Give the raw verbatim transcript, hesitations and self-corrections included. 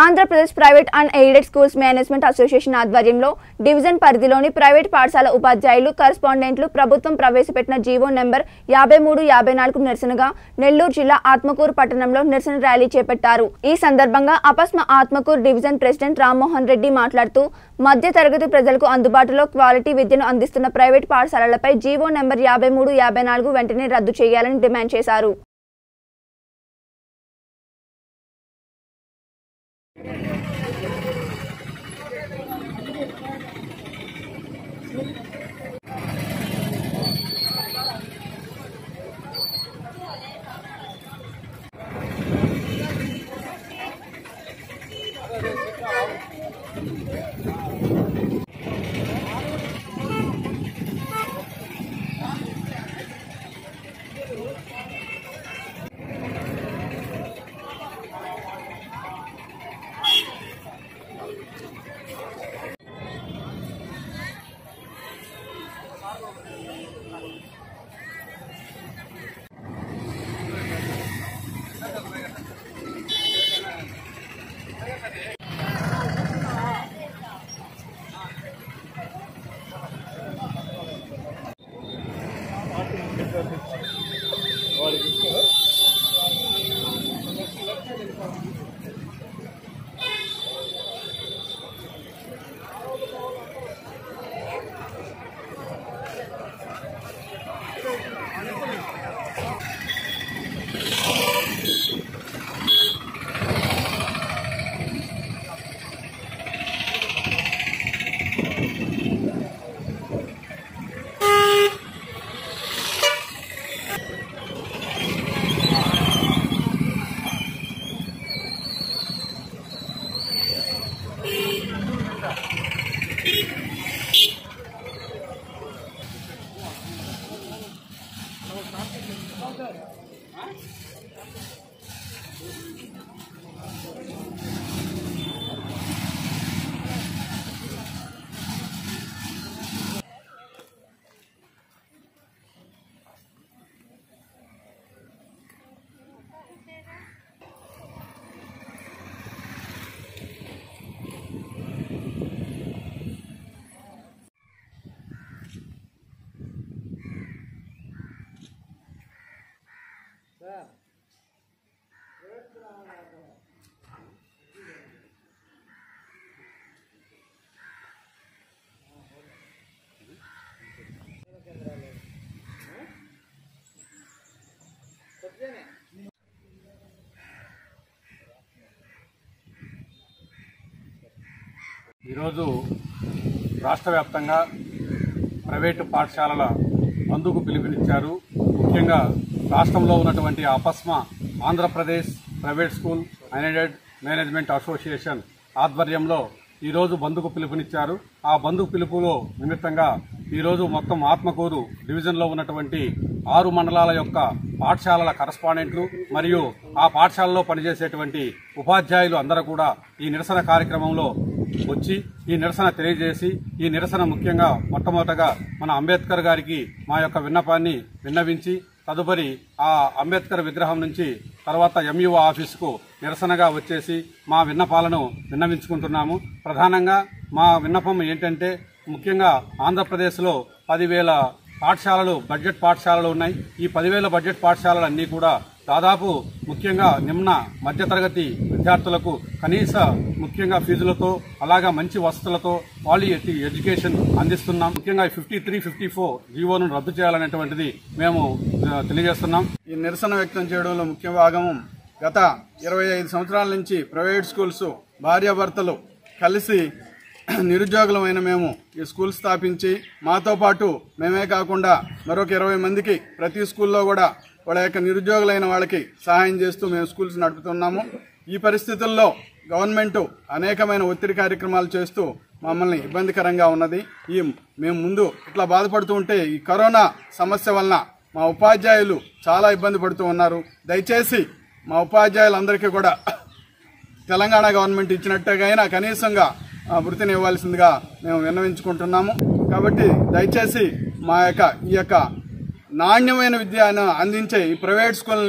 Andhra Pradesh private unaided schools management association ఆధ్వర్యంలో division పరిధిలోని private పాఠశాల ఉపాధ్యాయులు కరెస్పాండెంట్లు ప్రభుత్వం ప్రవేశపెట్టిన జీవో నంబర్ యాభై మూడు యాభై నాలుగు నిరసనగా నెల్లూరు జిల్లా ఆత్మకూరు పట్టణంలో నిరసన ర్యాలీ చేపట్టారు। ఈ సందర్భంగా అపస్మ ఆత్మకూరు డివిజన్ ప్రెసిడెంట్ రామ్మోహన్ రెడ్డి మాట్లాడుతూ మధ్య తరగతి ప్రజలకు అందుబాటులో క్వాలిటీ విద్యను అందిస్తున్న ప్రైవేట్ పాఠశాలలపై జీవో నంబర్ యాభై మూడు యాభై నాలుగు వెంటనే రద్దు చేయాలని డిమాండ్ చేశారు। ఈరోజు రాష్ట్ర వ్యాప్తంగా ప్రైవేటు పాఠశాలల బంధుకు పిలుపునిచ్చారు। ముఖ్యంగా రాష్ట్రంలో ఉన్నటువంటి అపస్మ Andhra Pradesh private school unaided management association ఆధ్వర్యంలో ఈరోజు బంధుకు పిలుపునిచ్చారు। ఆ బంధు పిలుపులో నిమిత్తంగా ఈరోజు మొత్తం ఆత్మకూరు డివిజన్లో ఉన్నటువంటి ఆరు మండలాల యొక్క పాఠశాలల కరస్పాండెంట్లు మరియు ఆ పాఠశాలలో పనిచేసేటువంటి ఉపాధ్యాయులు అందరూ కూడా ఈ నిరసన కార్యక్రమంలో వచ్చి ఈ నిరసన తెలియజేసి ఈ నిరసన ముఖ్యంగా మొట్టమొదటగా మన అంబేద్కర్ గారికి మా యొక్క విన్నపాన్ని విన్నవించి తదుపరి ఆ అంబేద్కర్ విగ్రహం నుంచి తర్వాత ఎంయూ ఆఫీసుకు నిరసనగా వచ్చేసి మా విన్నపాలను విన్నవించుకుంటున్నాము। ప్రధానంగా మా విన్నపం ఏంటంటే ముఖ్యంగా ఆంధ్రప్రదేశ్లో పదివేల పాఠశాలలు బడ్జెట్ పాఠశాలలు ఉన్నాయి। ఈ పదివేల బడ్జెట్ పాఠశాలలు అన్నీ కూడా దాదాపు ముఖ్యంగా నిమ్న మధ్యతరగతి విద్యార్థులకు కనీస ముఖ్యంగా ఫీజులతో అలాగా మంచి వసతులతో క్వాలిటీ ఎడ్యుకేషన్ అందిస్తున్నాం। ముఖ్యంగా ఫిఫ్టీ త్రీ ఫిఫ్టీ ఫోర్ జీవోను రద్దు చేయాలనేటువంటిది మేము తెలియజేస్తున్నాం। ఈ నిరసన వ్యక్తం చేయడంలో ముఖ్య భాగం గత ఇరవై ఐదు సంవత్సరాల నుంచి ప్రైవేట్ స్కూల్స్ భార్యాభర్తలు కలిసి నిరుద్యోగులమైన మేము ఈ స్కూల్ స్థాపించి మాతో పాటు మేమే కాకుండా మరొక ఇరవై మందికి ప్రతి స్కూల్లో కూడా వాళ్ళ యొక్క నిరుద్యోగులైన వాళ్ళకి సహాయం చేస్తూ మేము స్కూల్స్ నడుపుతున్నాము। ఈ పరిస్థితుల్లో గవర్నమెంటు అనేకమైన ఒత్తిడి కార్యక్రమాలు చేస్తూ మమ్మల్ని ఇబ్బందికరంగా ఉన్నది। ఈ మేము ముందు ఇట్లా బాధపడుతూ ఉంటే ఈ కరోనా సమస్య వలన మా ఉపాధ్యాయులు చాలా ఇబ్బంది పడుతూ ఉన్నారు। దయచేసి మా ఉపాధ్యాయులందరికీ కూడా తెలంగాణ గవర్నమెంట్ ఇచ్చినట్టుగా కనీసంగా వృత్తిని ఇవ్వాల్సిందిగా మేము విన్నవించుకుంటున్నాము। కాబట్టి దయచేసి మా యొక్క ఈ యొక్క నాణ్యమైన విద్యను అందించే ఈ ప్రైవేట్ స్కూల్